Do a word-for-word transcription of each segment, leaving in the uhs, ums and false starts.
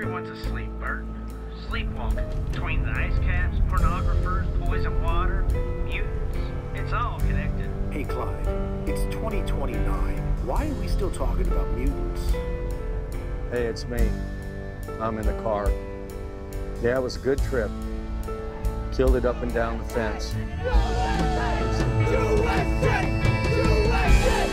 Everyone's asleep, Bert. Sleepwalking between the ice caps, pornographers, poison water, mutants. It's all connected. Hey, Clyde, it's twenty twenty-nine. Why are we still talking about mutants? Hey, it's me. I'm in the car. Yeah, it was a good trip. Killed it up and down the fence. U S A! U S A!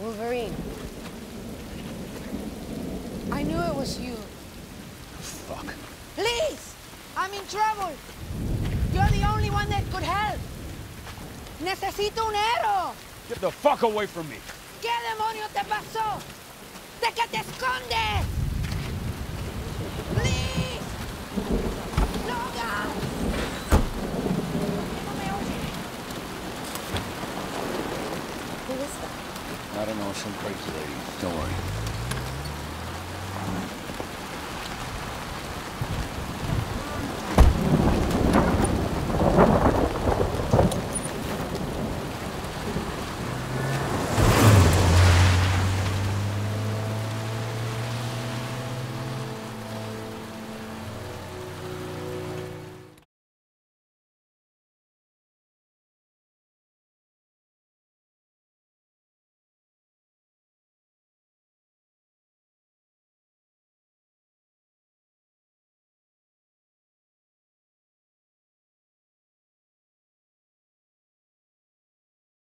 Wolverine. I knew it was you. Fuck. Please! I'm in trouble. You're the only one that could help. Necesito un héroe. Get the fuck away from me. ¿Qué demonio te pasó? ¿De qué te escondes? I don't know, some crazy lady. Don't worry.